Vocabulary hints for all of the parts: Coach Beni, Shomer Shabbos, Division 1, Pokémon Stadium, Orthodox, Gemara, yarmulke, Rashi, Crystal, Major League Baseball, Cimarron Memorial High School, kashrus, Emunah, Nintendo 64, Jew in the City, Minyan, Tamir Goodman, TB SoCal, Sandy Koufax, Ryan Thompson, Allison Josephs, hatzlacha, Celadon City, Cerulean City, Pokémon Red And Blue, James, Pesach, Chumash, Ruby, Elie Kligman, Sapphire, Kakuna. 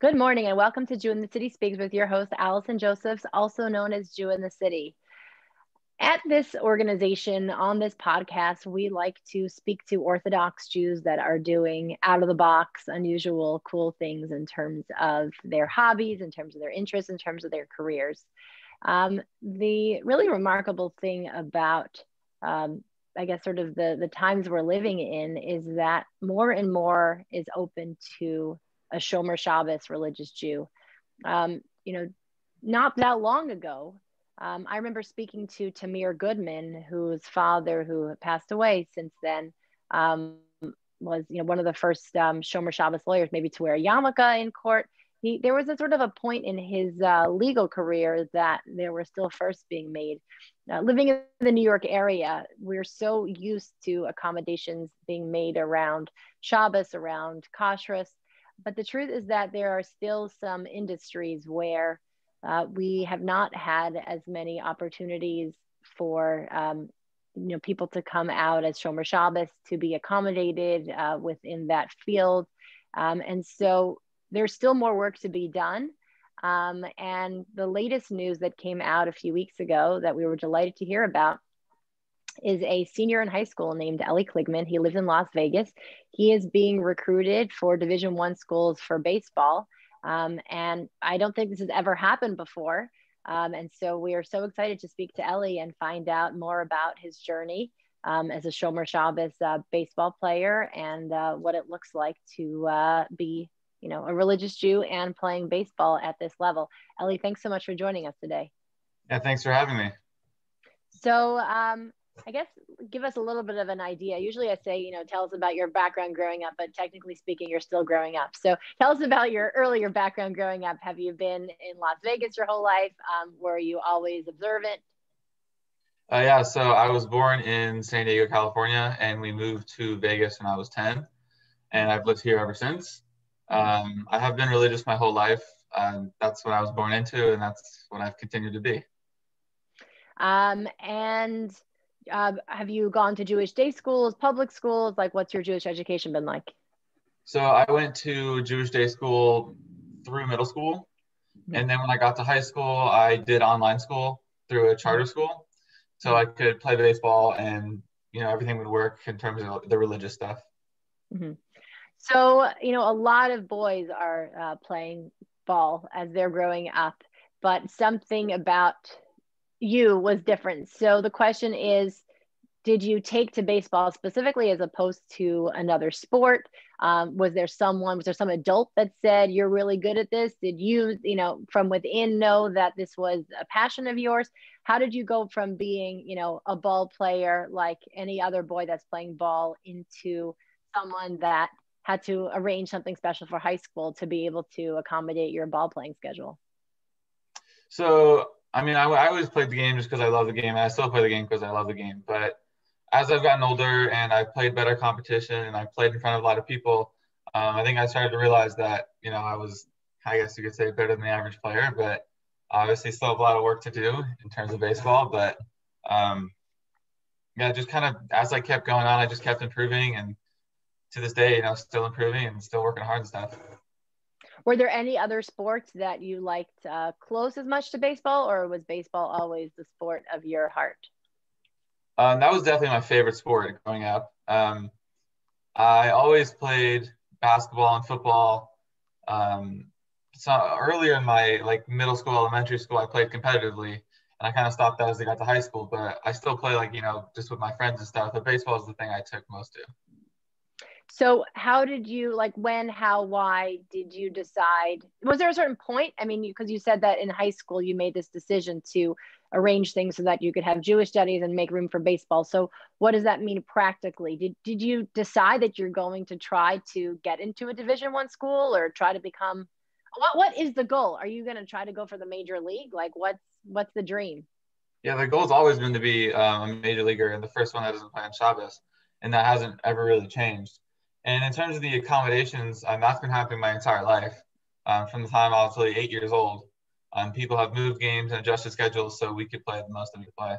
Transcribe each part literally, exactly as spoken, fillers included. Good morning and welcome to Jew in the City Speaks with your host, Allison Josephs, also known as Jew in the City. At this organization, on this podcast, we like to speak to Orthodox Jews that are doing out-of-the-box, unusual, cool things in terms of their hobbies, in terms of their interests, in terms of their careers. Um, the really remarkable thing about, um, I guess, sort of the, the times we're living in is that more and more is open to a Shomer Shabbos religious Jew. Um, you know, not that long ago, Um, I remember speaking to Tamir Goodman, whose father, who passed away since then, um, was you know one of the first um, Shomer Shabbos lawyers, maybe to wear a yarmulke in court. He, there was a sort of a point in his uh, legal career that there were still firsts being made. Uh, living in the New York area, we're so used to accommodations being made around Shabbos, around kashrus, but the truth is that there are still some industries where Uh, we have not had as many opportunities for um, you know, people to come out as Shomer Shabbos to be accommodated uh, within that field. Um, and so there's still more work to be done. Um, and the latest news that came out a few weeks ago that we were delighted to hear about is a senior in high school named Elie Kligman. He lives in Las Vegas. He is being recruited for Division One schools for baseball. Um, and I don't think this has ever happened before. Um, and so we are so excited to speak to Elie and find out more about his journey um, as a Shomer Shabbos uh, baseball player and uh, what it looks like to uh, be, you know, a religious Jew and playing baseball at this level. Elie, thanks so much for joining us today. Yeah, thanks for having me. So um, I guess give us a little bit of an idea. Usually I say, you know, tell us about your background growing up, but technically speaking, you're still growing up. So tell us about your earlier background growing up. Have you been in Las Vegas your whole life? Um, were you always observant? Uh, yeah, so I was born in San Diego, California, and we moved to Vegas when I was ten, and I've lived here ever since. Um, I have been religious my whole life. Um, that's what I was born into, and that's what I've continued to be. Um, and... Uh, have you gone to Jewish day schools, public schools? Like, what's your Jewish education been like? So I went to Jewish day school through middle school. Mm-hmm. And then when I got to high school, I did online school through a charter school. So I could play baseball and, you know, everything would work in terms of the religious stuff. Mm-hmm. So, you know, a lot of boys are uh, playing ball as they're growing up, but something about you was different. So the question is, did you take to baseball specifically as opposed to another sport? Um, was there someone, was there some adult that said, you're really good at this? Did you, you know, from within know that this was a passion of yours? How did you go from being, you know, a ball player like any other boy that's playing ball into someone that had to arrange something special for high school to be able to accommodate your ball playing schedule? So I mean, I, I always played the game just because I love the game, and I still play the game because I love the game. But as I've gotten older and I've played better competition and I've played in front of a lot of people, um, I think I started to realize that, you know, I was, I guess you could say, better than the average player, but obviously still have a lot of work to do in terms of baseball. But, um, yeah, just kind of as I kept going on, I just kept improving. And to this day, you know, still improving and still working hard and stuff. Were there any other sports that you liked uh, close as much to baseball, or was baseball always the sport of your heart? Um, that was definitely my favorite sport growing up. Um, I always played basketball and football. Um, so earlier in my like middle school, elementary school, I played competitively, and I kind of stopped that as I got to high school. But I still play like, you know, just with my friends and stuff. But baseball is the thing I took most to. So how did you, like when, how, why did you decide? Was there a certain point? I mean, because you, you said that in high school, you made this decision to arrange things so that you could have Jewish studies and make room for baseball. So what does that mean practically? Did, did you decide that you're going to try to get into a Division One school or try to become, what, what is the goal? Are you going to try to go for the major league? Like what's, what's the dream? Yeah, the goal's always been to be um, a major leaguer and the first one that doesn't play on Shabbos. And that hasn't ever really changed. And in terms of the accommodations, um, that's been happening my entire life. Um, from the time I was really eight years old, um, people have moved games and adjusted schedules so we could play the most that we could play.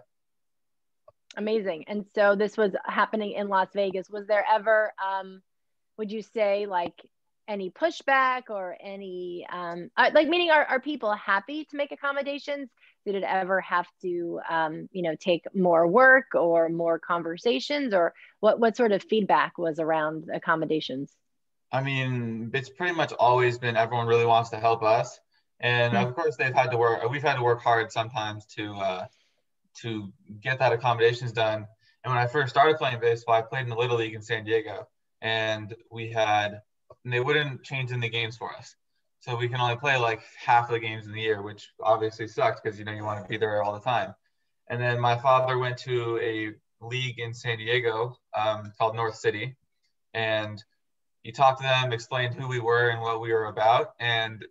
Amazing. And so this was happening in Las Vegas. Was there ever, um, would you say, like any pushback or any, um, like meaning are, are people happy to make accommodations? Did it ever have to, um, you know, take more work or more conversations, or what, what sort of feedback was around accommodations? I mean, it's pretty much always been everyone really wants to help us. And mm-hmm. of course they've had to work, we've had to work hard sometimes to, uh, to get that accommodations done. And when I first started playing baseball, I played in the Little League in San Diego, and we had, and they wouldn't change in the games for us. So we can only play like half of the games in the year, which obviously sucks because, you know, you want to be there all the time. And then my father went to a league in San Diego um, called North City. And he talked to them, explained who we were and what we were about. And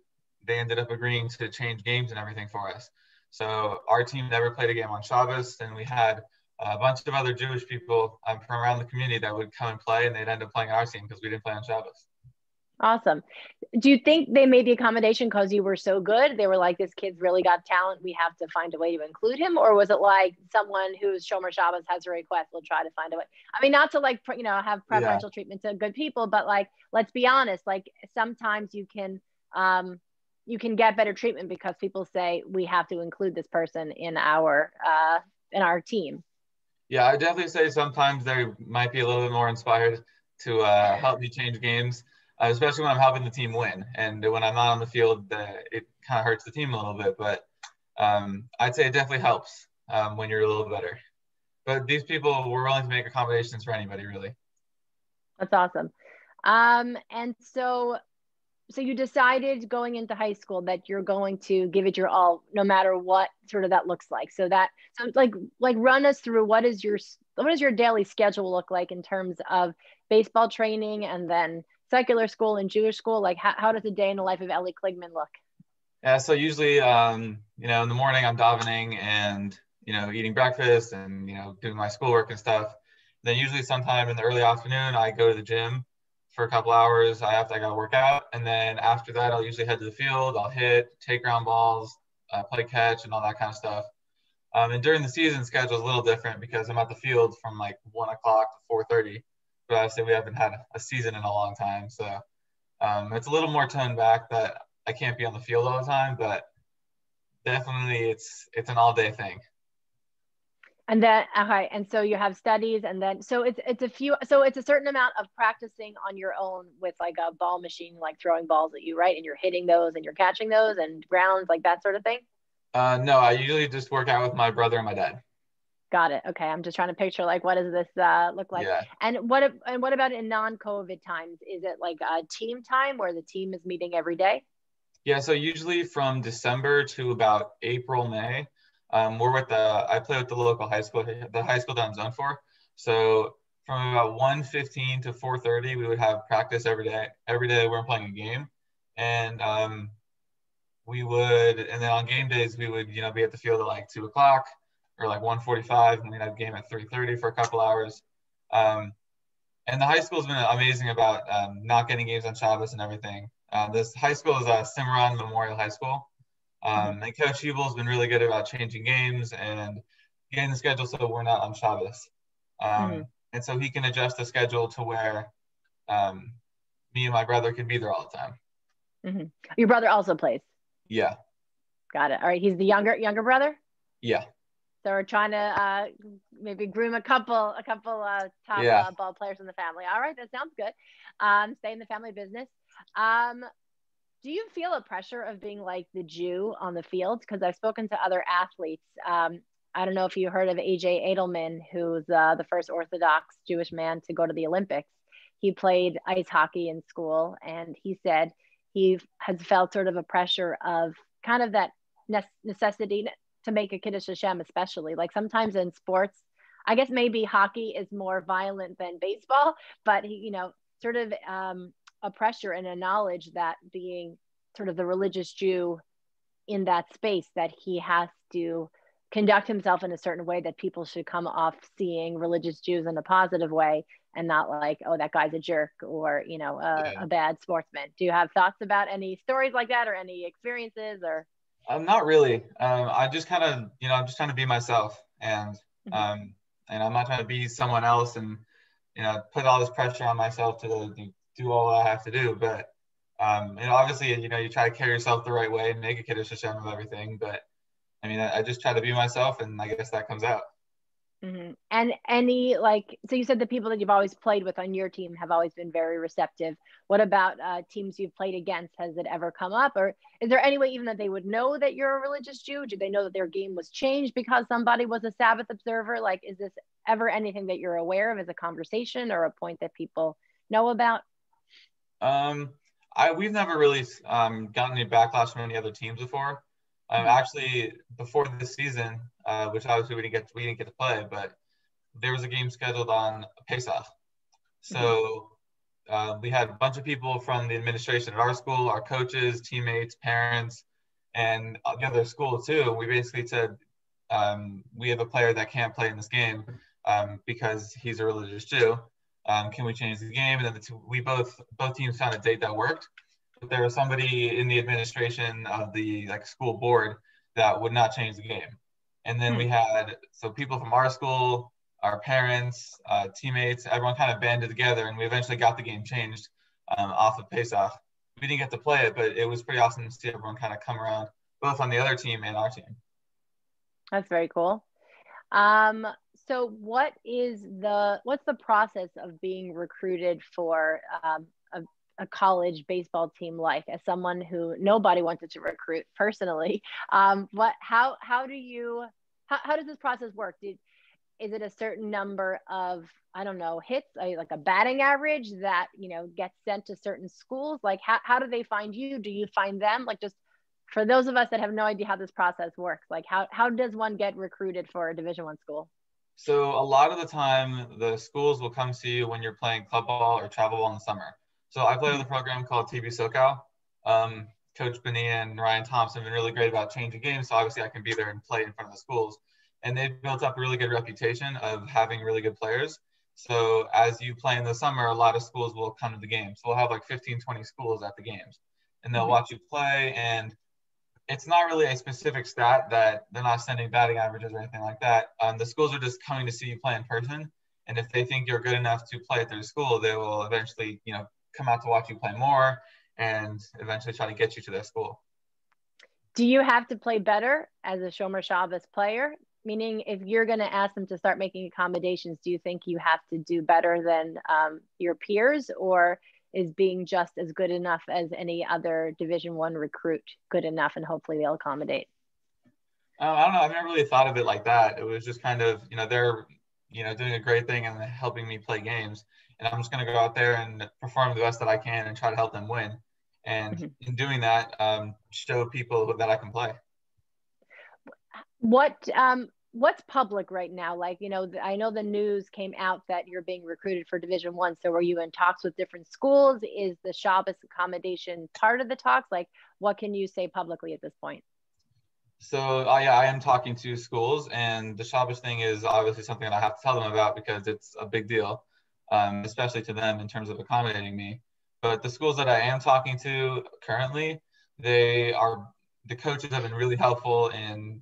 they ended up agreeing to change games and everything for us. So our team never played a game on Shabbos. And we had a bunch of other Jewish people um, from around the community that would come and play, and they'd end up playing our team because we didn't play on Shabbos. Awesome. Do you think they made the accommodation because you were so good? They were like, this kid's really got talent. We have to find a way to include him. Or was it like someone who's Shomer Shabbos has a request, we'll try to find a way? I mean, not to like, you know, have preferential yeah. treatment to good people, but like, let's be honest, like sometimes you can, um, you can get better treatment because people say, we have to include this person in our, uh, in our team. Yeah, I definitely say sometimes they might be a little bit more inspired to uh, help me change games, uh, especially when I'm helping the team win. And when I'm not on the field, uh, it kind of hurts the team a little bit. But um, I'd say it definitely helps um, when you're a little better. But these people were willing to make accommodations for anybody, really. That's awesome. Um, and so, so you decided going into high school that you're going to give it your all, no matter what sort of that looks like. So that, so like, like run us through what is your, what does your daily schedule look like in terms of baseball training and then secular school and Jewish school? Like how, how does a day in the life of Elie Kligman look? Yeah. So usually, um, you know, in the morning I'm davening and, you know, eating breakfast and, you know, doing my schoolwork and stuff. Then usually sometime in the early afternoon, I go to the gym for a couple hours. I have to, I gotta work out. And then after that, I'll usually head to the field. I'll hit, take ground balls, uh, play catch and all that kind of stuff. Um, and during the season, schedule is a little different because I'm at the field from like one o'clock to four thirty. But obviously we haven't had a season in a long time. So um, it's a little more toned back that I can't be on the field all the time, but definitely it's, it's an all day thing. And then, okay, and so you have studies, and then so it's it's a few, so it's a certain amount of practicing on your own with like a ball machine, like throwing balls at you, right? And you're hitting those, and you're catching those, and grounds, like that sort of thing. Uh, no, I usually just work out with my brother and my dad. Got it. Okay, I'm just trying to picture like what does this uh, look like? Yeah. And what and what about in non-COVID times? Is it like a team time where the team is meeting every day? Yeah, so usually from December to about April, May. Um, we're with the, I play with the local high school, the high school that I'm zoned for. So from about one fifteen to four thirty, we would have practice every day. Every day we're playing a game. And um, we would, and then on game days, we would, you know, be at the field at like two o'clock or like one forty-five, and we'd have a game at three thirty for a couple hours. Um, and the high school's been amazing about um, not getting games on Shabbos and everything. Uh, this high school is uh, Cimarron Memorial High School. Um, and Coach Hubel's been really good about changing games and getting the schedule so we're not on Shabbos. Um, mm-hmm. And so he can adjust the schedule to where um, me and my brother can be there all the time. Mm-hmm. Your brother also plays? Yeah. Got it. All right. He's the younger younger brother? Yeah. So we're trying to uh, maybe groom a couple, a couple uh, top yeah. uh, ball players in the family. All right. That sounds good. Um, stay in the family business. Um Do you feel a pressure of being like the Jew on the field? Because I've spoken to other athletes. Um, I don't know if you heard of A J. Edelman, who's uh, the first Orthodox Jewish man to go to the Olympics. He played ice hockey in school, and he said he has felt sort of a pressure of kind of that necessity to make a Kiddush Hashem, especially. Like sometimes in sports, I guess maybe hockey is more violent than baseball, but he, you know, sort of... Um, a pressure and a knowledge that being sort of the religious Jew in that space, that he has to conduct himself in a certain way that people should come off seeing religious Jews in a positive way and not like, oh, that guy's a jerk or, you know, a, yeah. a bad sportsman. Do you have thoughts about any stories like that or any experiences or? Um, not really. Um, I just kind of, you know, I'm just trying to be myself and, um, and I'm not trying to be someone else and, you know, put all this pressure on myself to the, the do all I have to do, but Um, and obviously, you know, you try to carry yourself the right way and make a Kiddush Hashem of everything. But I mean, I, I just try to be myself, and I guess that comes out. Mm-hmm. And any, like, so you said the people that you've always played with on your team have always been very receptive. What about uh, teams you've played against? Has it ever come up? Or is there any way even that they would know that you're a religious Jew? Do they know that their game was changed because somebody was a Sabbath observer? Like, is this ever anything that you're aware of as a conversation or a point that people know about? Um, I We've never really um, gotten any backlash from any other teams before. Um, actually, before this season, uh, which obviously we didn't get to, we didn't get to play, but there was a game scheduled on Pesach. So uh, we had a bunch of people from the administration at our school, our coaches, teammates, parents, and the other school too. We basically said, um, we have a player that can't play in this game um, because he's a religious Jew. Um, can we change the game? And then the two, we both both teams found a date that worked. But there was somebody in the administration of the like school board that would not change the game. And then mm-hmm. we had, so people from our school, our parents, uh, teammates, everyone kind of banded together, and we eventually got the game changed um, off of Pesach. We didn't get to play it, but it was pretty awesome to see everyone kind of come around, both on the other team and our team. That's very cool. Um, so what is the, what's the process of being recruited for um, a a college baseball team like? As someone who nobody wanted to recruit personally, um, what, how, how do you, how, how does this process work? Did, is it a certain number of, I don't know, hits, like a batting average that, you know, gets sent to certain schools? Like, how, how do they find you? Do you find them? Like, just for those of us that have no idea how this process works, like how, how does one get recruited for a Division I school? So a lot of the time the schools will come to you when you're playing club ball or travel ball in the summer. So I play with a program called T B SoCal. Um, Coach Beni and Ryan Thompson have been really great about changing games, so obviously I can be there and play in front of the schools. And they've built up a really good reputation of having really good players. So as you play in the summer, a lot of schools will come to the games. So we'll have like fifteen, twenty schools at the games. And they'll mm-hmm. watch you play, and it's not really a specific stat that they're not sending batting averages or anything like that. Um, the schools are just coming to see you play in person. And if they think you're good enough to play at their school, they will eventually, you know, come out to watch you play more and eventually try to get you to their school. Do you have to play better as a Shomer Shabbos player? Meaning, if you're going to ask them to start making accommodations, do you think you have to do better than um, your peers, or is being just as good enough as any other Division I recruit good enough and hopefully they'll accommodate? Uh, I don't know. I've never really thought of it like that. It was just kind of, you know, they're, you know, doing a great thing and helping me play games, and I'm just going to go out there and perform the best that I can and try to help them win. And mm-hmm. in doing that, um, show people that I can play. What, um, what's public right now? Like, you know, I know the news came out that you're being recruited for Division I. So are you in talks with different schools? Is the Shabbos accommodation part of the talks? Like, what can you say publicly at this point? So uh, yeah, I am talking to schools, and the Shabbos thing is obviously something that I have to tell them about because it's a big deal. Um, especially to them in terms of accommodating me. But the schools that I am talking to currently, they are, the coaches have been really helpful in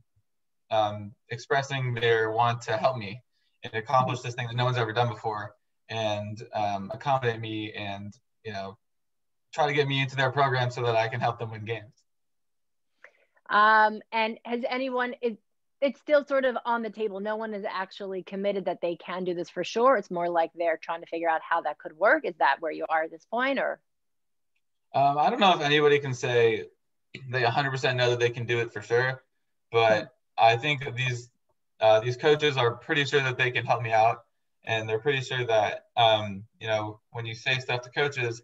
um, expressing their want to help me and accomplish this thing that no one's ever done before, and um, accommodate me and, you know, try to get me into their program so that I can help them win games. Um, and has anyone, is, it's still sort of on the table. No one is actually committed that they can do this for sure. It's more like they're trying to figure out how that could work. Is that where you are at this point, or? Um, I don't know if anybody can say they one hundred percent know that they can do it for sure, but I think that these, uh, these coaches are pretty sure that they can help me out. And they're pretty sure that, um, you know, when you say stuff to coaches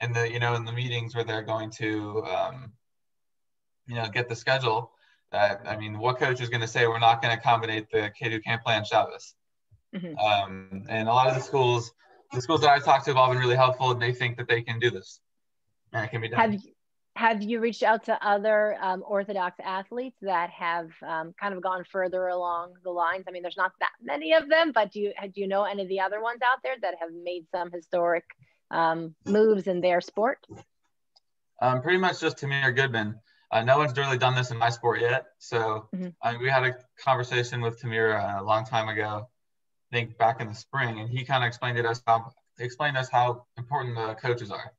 and the, you know, in the meetings where they're going to, um, you know, get the schedule, that, I mean, what coach is going to say we're not going to accommodate the kid who can't play on Shabbos? Mm-hmm. Um, and a lot of the schools, the schools that I talked to have all been really helpful, and they think that they can do this. And it can be done. Have you, have you reached out to other um, Orthodox athletes that have um, kind of gone further along the lines? I mean, there's not that many of them, but do you, do you know any of the other ones out there that have made some historic um, moves in their sport? Um, pretty much just Tamir Goodman. Uh, no one's really done this in my sport yet. So mm-hmm. I mean, we had a conversation with Tamir a long time ago, I think back in the spring, and he kind of explained it us how, explained us how important the coaches are.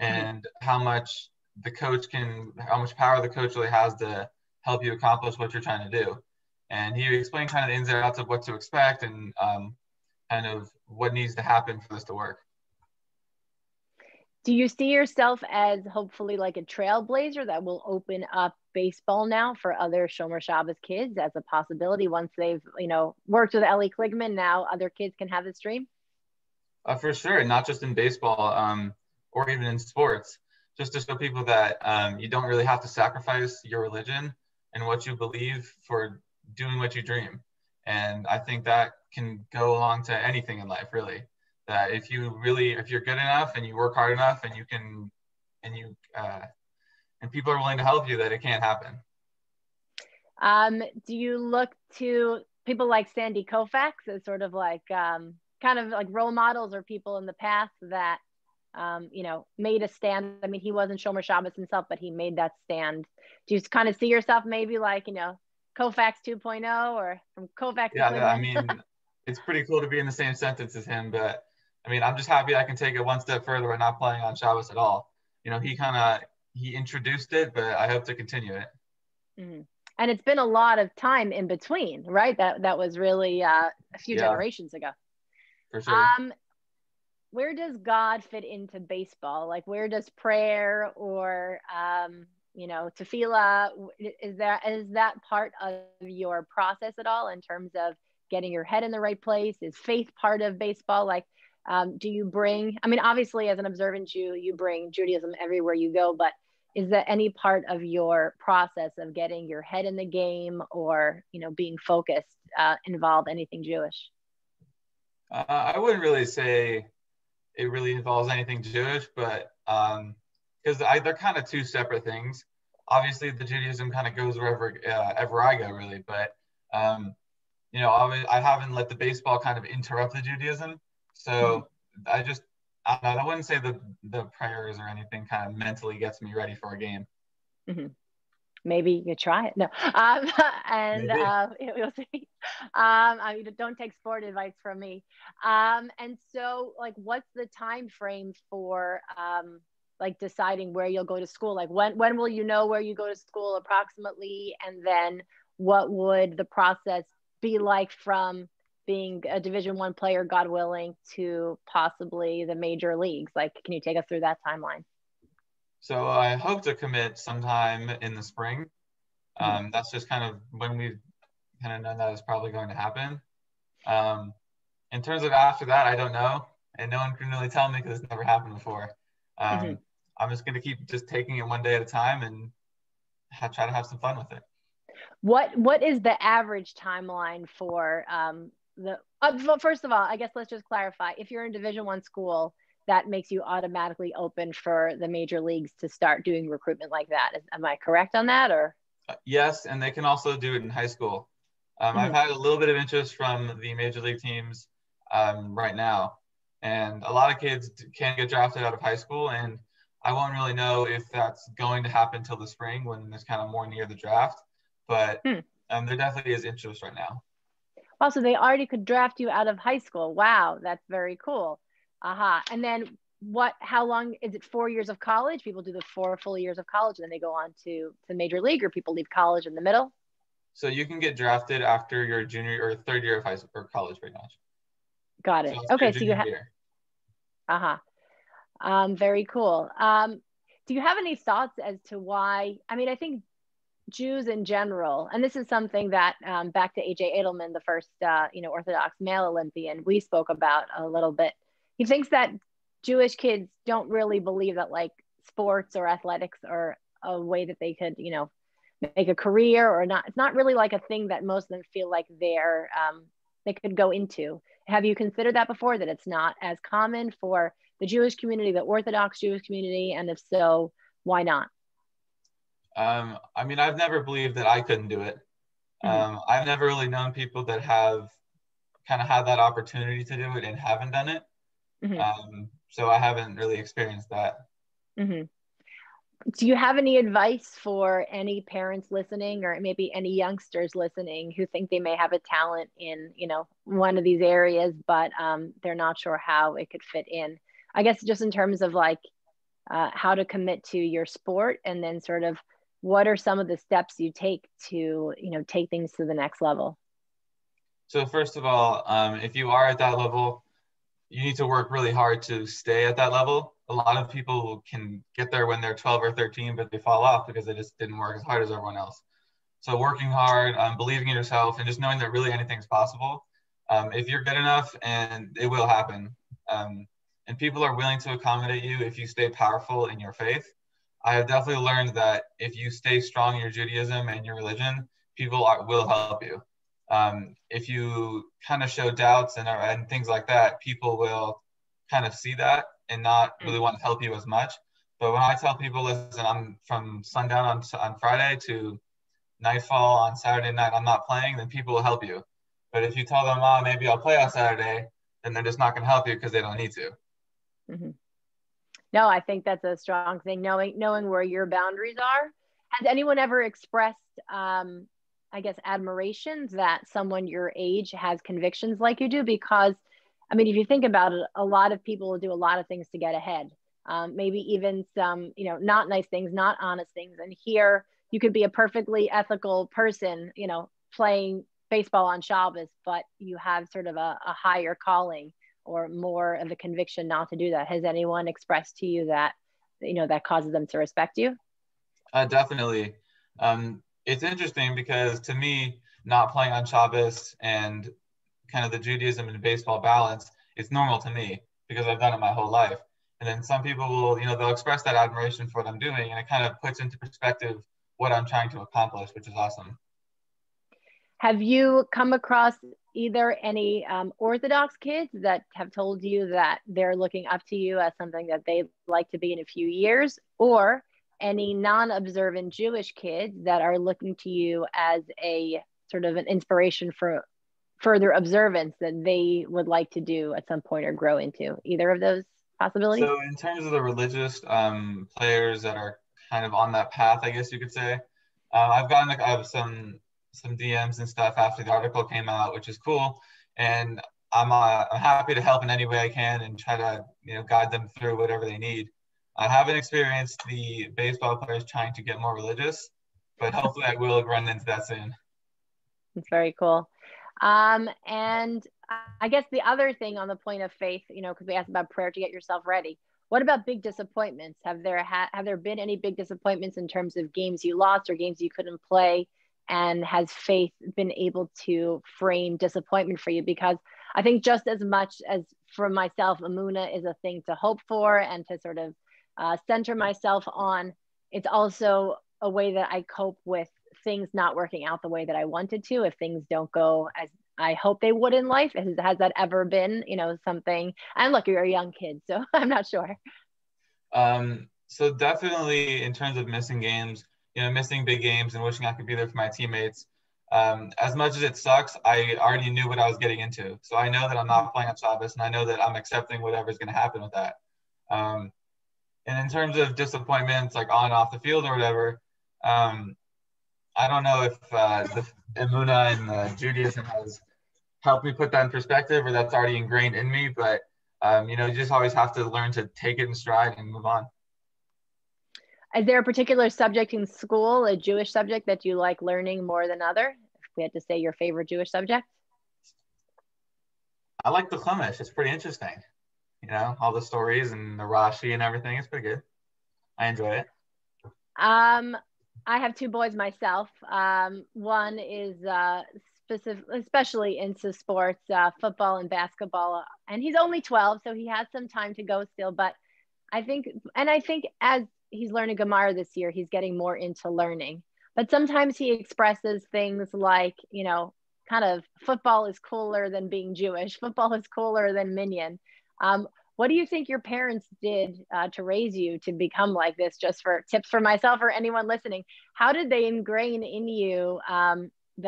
and mm-hmm. how much the coach can, how much power the coach really has to help you accomplish what you're trying to do. And he explained kind of the ins and outs of what to expect and um, kind of what needs to happen for this to work. Do you see yourself as hopefully like a trailblazer that will open up baseball now for other Shomer Shabbos kids as a possibility once they've, you know, worked with Elie Kligman, now other kids can have this dream? Uh, for sure, not just in baseball um, or even in sports, just to show people that um, you don't really have to sacrifice your religion and what you believe for doing what you dream. And I think that can go along to anything in life, really. That if you really, if you're good enough and you work hard enough and you can, and you, uh, and people are willing to help you, that it can happen. Um, do you look to people like Sandy Koufax as sort of like, um, kind of like role models or people in the past that, um, you know, made a stand? I mean, he wasn't Shomer Shabbos himself, but he made that stand. Do you kind of see yourself maybe like, you know, Koufax two point oh or from Koufax? Yeah, yeah, I mean, it's pretty cool to be in the same sentence as him, but I mean, I'm just happy I can take it one step further by not playing on Shabbos at all. You know, he kind of, he introduced it, but I hope to continue it. Mm-hmm. And it's been a lot of time in between, right? That that was really uh, a few yeah. generations ago. For sure. Um, where does God fit into baseball? Like where does prayer or, um, you know, tefillah, is that, is that part of your process at all in terms of getting your head in the right place? Is faith part of baseball? Like, Um, do you bring, I mean, obviously as an observant Jew, you bring Judaism everywhere you go, but is that any part of your process of getting your head in the game or, you know, being focused, uh, involve anything Jewish? Uh, I wouldn't really say it really involves anything Jewish, but um, because they're kind of two separate things. Obviously the Judaism kind of goes wherever uh, ever I go really, but, um, you know, I, I haven't let the baseball kind of interrupt the Judaism. So I just, I, I wouldn't say the, the prayers or anything kind of mentally gets me ready for a game. Mm-hmm. Maybe you try it. No. Um, and uh, we'll see. Um, I mean, don't take sport advice from me. Um, and so like, what's the time frame for um, like deciding where you'll go to school? Like when, when will you know where you go to school approximately? And then what would the process be like from being a Division One player, God willing, to possibly the major leagues? Like, can you take us through that timeline? So I hope to commit sometime in the spring. Mm-hmm. Um, that's just kind of when we kind of know that is probably going to happen. Um, in terms of after that, I don't know. And no one can really tell me because it's never happened before. Um, mm-hmm. I'm just going to keep just taking it one day at a time and ha- try to have some fun with it. What What is the average timeline for um, The, uh, first of all, I guess let's just clarify, if you're in Division One school, that makes you automatically open for the major leagues to start doing recruitment like that. Is, am I correct on that? Or uh, yes, and they can also do it in high school. Um, mm-hmm. I've had a little bit of interest from the major league teams um, right now, and a lot of kids can get drafted out of high school, and I won't really know if that's going to happen till the spring when it's kind of more near the draft, but mm. um, there definitely is interest right now. Also, they already could draft you out of high school. Wow, that's very cool. Aha. Uh-huh. And then what, how long, is it four years of college? People do the four full years of college and then they go on to the major league, or people leave college in the middle? So you can get drafted after your junior or third year of high school or college pretty much. Got it. So okay, so you have, uh-huh. Um, very cool. Um, do you have any thoughts as to why, I mean, I think Jews in general, and this is something that um, back to A J. Edelman, the first uh, you know Orthodox male Olympian, we spoke about a little bit. He thinks that Jewish kids don't really believe that like sports or athletics are a way that they could you know make a career or not. It's not really like a thing that most of them feel like they're um, they could go into. Have you considered that before, that it's not as common for the Jewish community, the Orthodox Jewish community, and if so, why not? Um, I mean, I've never believed that I couldn't do it. Um, mm-hmm. I've never really known people that have kind of had that opportunity to do it and haven't done it. Mm-hmm. Um, so I haven't really experienced that. Mm-hmm. Do you have any advice for any parents listening, or maybe any youngsters listening who think they may have a talent in, you know, one of these areas, but um, they're not sure how it could fit in? I guess just in terms of like, uh, how to commit to your sport, and then sort of what are some of the steps you take to, you know, take things to the next level? So first of all, um, if you are at that level, you need to work really hard to stay at that level. A lot of people can get there when they're twelve or thirteen, but they fall off because they just didn't work as hard as everyone else. So working hard, um, believing in yourself, and just knowing that really anything's possible. Um, if you're good enough, and it will happen. Um, and people are willing to accommodate you if you stay powerful in your faith. I have definitely learned that if you stay strong in your Judaism and your religion, people are, will help you. Um, if you kind of show doubts and, and things like that, people will kind of see that and not really want to help you as much. But when I tell people, listen, I'm from sundown on, on Friday to nightfall on Saturday night, I'm not playing, then people will help you. But if you tell them, oh, maybe I'll play on Saturday, then they're just not going to help you because they don't need to. Mm-hmm. No, I think that's a strong thing, knowing, knowing where your boundaries are. Has anyone ever expressed, um, I guess, admiration that someone your age has convictions like you do? Because, I mean, if you think about it, a lot of people will do a lot of things to get ahead. Um, maybe even some, you know, not nice things, not honest things. And here you could be a perfectly ethical person, you know, playing baseball on Shabbos, but you have sort of a, a higher calling or more of a conviction not to do that. Has anyone expressed to you that, you know, that causes them to respect you? Uh, definitely. Um, It's interesting because to me, not playing on Shabbos and kind of the Judaism and baseball balance, it's normal to me because I've done it my whole life. And then some people will, you know, they'll express that admiration for what I'm doing, and it kind of puts into perspective what I'm trying to accomplish, which is awesome. Have you come across either any um, Orthodox kids that have told you that they're looking up to you as something that they'd like to be in a few years, or any non-observant Jewish kids that are looking to you as a sort of an inspiration for further observance that they would like to do at some point or grow into? Either of those possibilities? So in terms of the religious um, players that are kind of on that path, I guess you could say, uh, I've gotten like, I have some some D Ms and stuff after the article came out, which is cool. And I'm, uh, I'm happy to help in any way I can and try to, you know, guide them through whatever they need. I haven't experienced the baseball players trying to get more religious, but hopefully I will run into that soon. That's very cool. Um, and I guess the other thing on the point of faith, you know, because we asked about prayer to get yourself ready. What about big disappointments? Have there, ha have there been any big disappointments in terms of games you lost or games you couldn't play? And has faith been able to frame disappointment for you? Because I think just as much as for myself, Amuna is a thing to hope for and to sort of Uh, center myself on, it's also a way that I cope with things not working out the way that I wanted to. If things don't go as I hope they would in life, has, has that ever been, you know, something? And look, you're a young kid, so I'm not sure. Um, so definitely in terms of missing games, you know, missing big games and wishing I could be there for my teammates. Um, as much as it sucks, I already knew what I was getting into. So I know that I'm not playing on Shabbos, and I know that I'm accepting whatever's going to happen with that. Um, And in terms of disappointments, like on and off the field or whatever, um, I don't know if uh, the Emunah and the Judaism has helped me put that in perspective, or that's already ingrained in me. But, um, you know, you just always have to learn to take it in stride and move on. Is there a particular subject in school, a Jewish subject, that you like learning more than other? If we had to say your favorite Jewish subject. I like the Chumash. It's pretty interesting. You know, all the stories and the Rashi and everything. It's pretty good. I enjoy it. Um, I have two boys myself. Um, one is uh, specific, especially into sports, uh, football and basketball. And he's only twelve, so he has some time to go still. But I think, and I think as he's learning Gemara this year, he's getting more into learning. But sometimes he expresses things like, you know, kind of football is cooler than being Jewish. Football is cooler than Minyan. Um, what do you think your parents did uh, to raise you to become like this? Just for tips for myself or anyone listening, how did they ingrain in you um,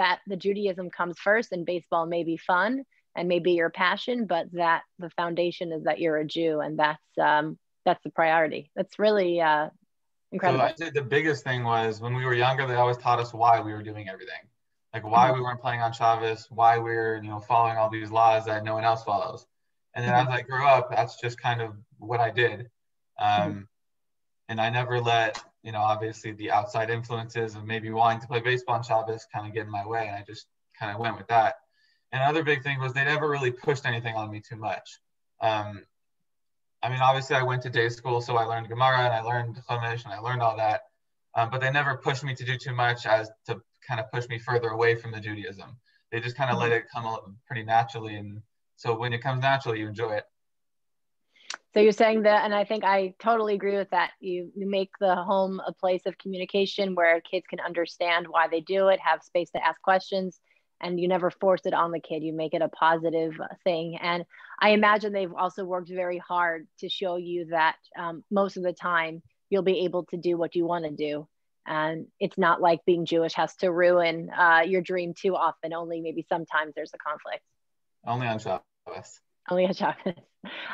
that the Judaism comes first and baseball may be fun and may be your passion, but that the foundation is that you're a Jew and that's, um, that's the priority? That's really uh, incredible. So I think the biggest thing was when we were younger, they always taught us why we were doing everything. Like why we weren't playing on Shabbos, why we're, you know, following all these laws that no one else follows. And then as I grew up, that's just kind of what I did. Um, And I never let, you know, obviously the outside influences of maybe wanting to play baseball on Shabbos kind of get in my way. And I just kind of went with that. And another big thing was they never really pushed anything on me too much. Um, I mean, obviously I went to day school, so I learned Gemara and I learned Chumash and I learned all that. Um, but they never pushed me to do too much as to kind of push me further away from the Judaism. They just kind of let it come pretty naturally. And so when it comes naturally, you enjoy it. So you're saying that, and I think I totally agree with that. You, you make the home a place of communication where kids can understand why they do it, have space to ask questions, and you never force it on the kid. You make it a positive thing. And I imagine they've also worked very hard to show you that um, most of the time you'll be able to do what you want to do. And it's not like being Jewish has to ruin uh, your dream too often. Only maybe sometimes there's a conflict. Only on Shabbos. Only on Shabbos.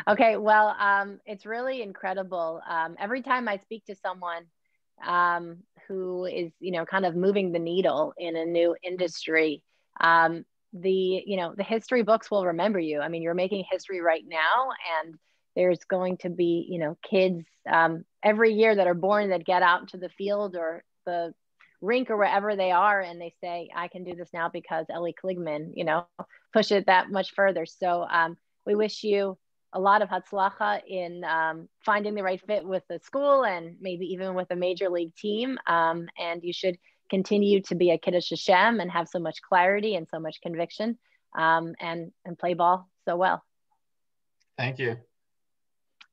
Okay, well, um, it's really incredible. Um, every time I speak to someone um, who is, you know, kind of moving the needle in a new industry, um, the, you know, the history books will remember you. I mean, you're making history right now, and there's going to be, you know, kids um, every year that are born that get out into the field or the rink or wherever they are, and they say, I can do this now because Elie Kligman, you know, push it that much further. So um, we wish you a lot of hatzlacha in um, finding the right fit with the school and maybe even with a major league team. Um, and you should continue to be a Kiddush Hashem and have so much clarity and so much conviction um, and, and play ball so well. Thank you.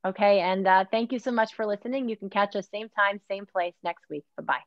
Okay, and uh, thank you so much for listening. You can catch us same time, same place next week. Bye-bye.